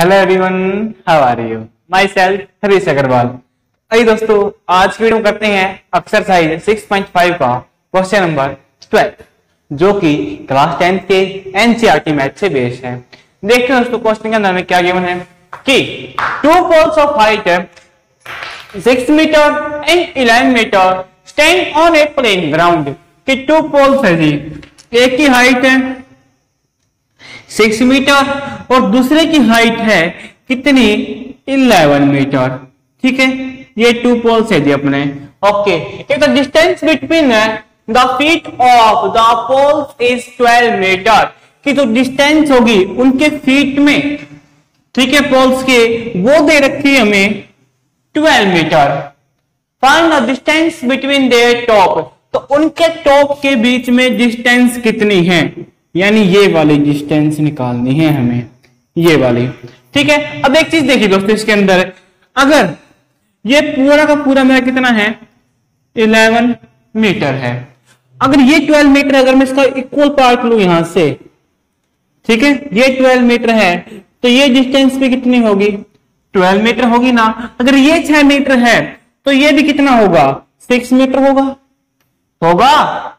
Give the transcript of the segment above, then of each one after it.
Hello everyone, how are you? My self थरीशे अग्रवाल। अरे दोस्तों, आज की वीडियो करते हैं एक्सरसाइज 6.5 का क्वेश्चन नंबर 12 जो कि क्लास 10th के एनसीईआरटी मैथ से बेस्ड है। देखिए दोस्तों, क्वेश्चन के अंदर में क्या गिवन है कि two poles of height 6 metre and 11 metre stand on a plane ground. कि टू पोल्स है जी, एक की हाइट है 6 मीटर और दूसरे की हाइट है कितनी 11 मीटर। ठीक है, ये टू पोल्स है जी अपने। Okay, if the distance between the feet of the poles is 12 metre. कि जो डिस्टेंस होगी उनके फीट में, ठीक है, पोल्स के वो दे रखी है हमें 12 metre. Find the distance between their top. तो उनके टॉप के बीच में डिस्टेंस कितनी है, यानी ये वाली डिस्टेंस निकालनी है हमें, ये वाली। ठीक है, अब एक चीज देखिए दोस्तों, इसके अंदर अगर ये पूरा का पूरा मेरा कितना है 11 मीटर है, अगर ये 12 मीटर, अगर मैं इसका इक्वल पार्ट लू यहां से, ठीक है, ये 12 मीटर है तो ये डिस्टेंस भी कितनी होगी 12 मीटर होगी ना। अगर ये 6 मीटर है तो ये भी कितना होगा 6 मीटर होगा।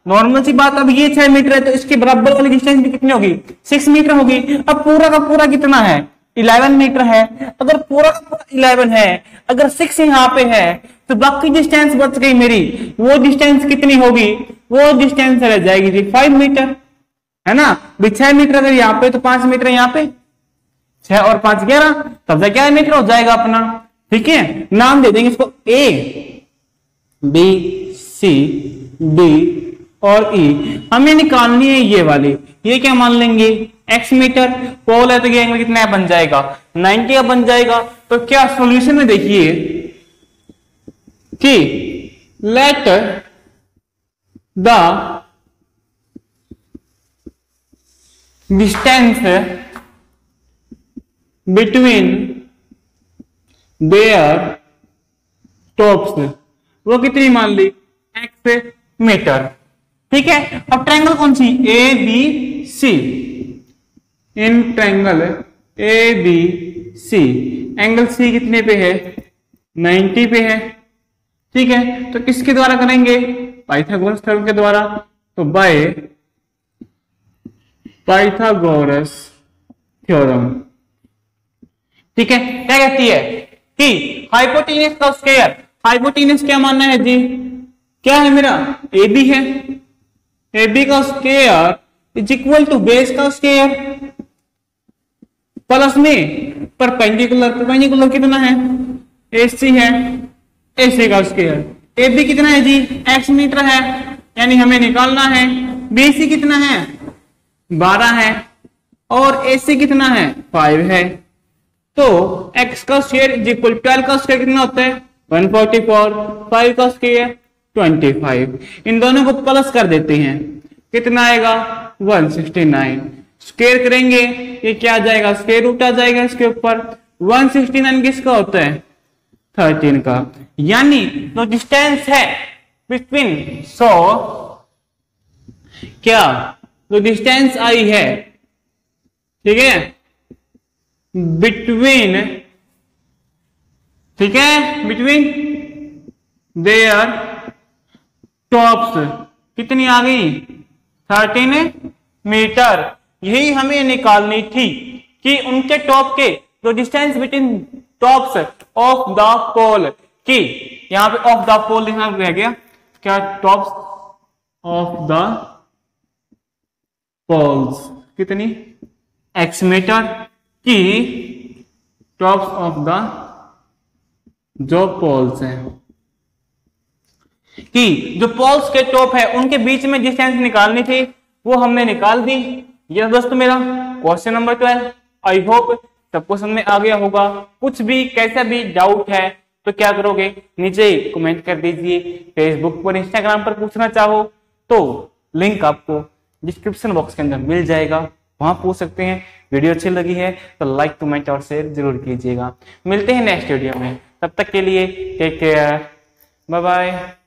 नॉर्मल सी बात। अब ये 6 मीटर है तो इसके बराबर वाली डिस्टेंस भी कितनी होगी 6 मीटर होगी। अब पूरा का पूरा कितना है 11 मीटर है, अगर पूरा का पूरा 11 है, अगर 6 यहाँ पे है तो बाकी डिस्टेंस बच गई मेरी, वो डिस्टेंस कितनी होगी, वो डिस्टेंस रह जाएगी जी 5 मीटर, है ना। 6 मीटर अगर यहाँ पे तो 5 मीटर यहाँ पे, 6 और 5 11, तब 11 मीटर हो जाएगा अपना। ठीक है, नाम दे देंगे इसको ए, बी, सी, डी और ई। हमें निकालनी है ये वाली। ये क्या मान लेंगे x मीटर। पोल है तो ये एंगल कितना बन जाएगा 90 का बन जाएगा। तो क्या सॉल्यूशन में देखिए कि let the distance between their tops वो कितनी मान ली x मीटर। ठीक है, अब ट्रायंगल कौन सी A B C, in triangle A B C, angle C कितने पे है 90 पे है। ठीक है, तो किसके द्वारा करेंगे पाइथागोरस थ्योरम के द्वारा। तो बाय पाइथागोरस थ्योरम, ठीक है, क्या कहती है कि हाइपोटेन्यूस का स्क्वायर। हाइपोटेन्यूस क्या मानना है जी, क्या है मेरा AB है, AB का square is equal to base का स्क्वायर प्लस में परपेंडिकुलर। परपेंडिकुलर कितना है AC है, AC का स्क्वायर। AB कितना है जी x मीटर है, यानी हमें निकालना है। BC कितना है 12 है और AC कितना है 5 है। तो x का स्क्वायर इज इक्वल 12 का स्क्वायर कितना होता है 144, 5 का स्क्वायर 25। इन दोनों को प्लस कर देते हैं, कितना आएगा 169। स्क्वायर करेंगे, ये क्या आ जाएगा स्क्वायर रूट आ जाएगा इसके ऊपर। 169 किसका होता है 13 का। यानी जो डिस्टेंस है बिटवीन, सो क्या जो डिस्टेंस आई है, ठीक है, बिटवीन, ठीक है, बिटवीन देयर टॉप्स कितनी आ गई 13 मीटर। यही हमें निकालनी थी कि उनके टॉप के जो distance between tops of the pole. की यहाँ पे ऑफ द पोल लिखना रह गया, क्या टॉप्स ऑफ द पोल्स कितनी x मीटर। की टॉप्स ऑफ द जो पोल्स हैं, कि जो पोल्स के टॉप है उनके बीच में डिस्टेंस निकालनी थी, वो हमने निकाल दी। यह दोस्तों मेरा क्वेश्चन नंबर 12। आई होप सबको समझ में आ गया होगा। कुछ भी कैसा भी डाउट है तो क्या करोगे नीचे कमेंट कर दीजिए। फेसबुक पर, इंस्टाग्राम पर पूछना चाहो तो लिंक आपको डिस्क्रिप्शन बॉक्स के अंदर मिल जाएगा, वहां पूछ सकते हैं। वीडियो अच्छी लगी है तो लाइक, कमेंट और शेयर जरूर कीजिएगा। मिलते हैं नेक्स्ट वीडियो में, तब तक के लिए टेक केयर, बाय बाय।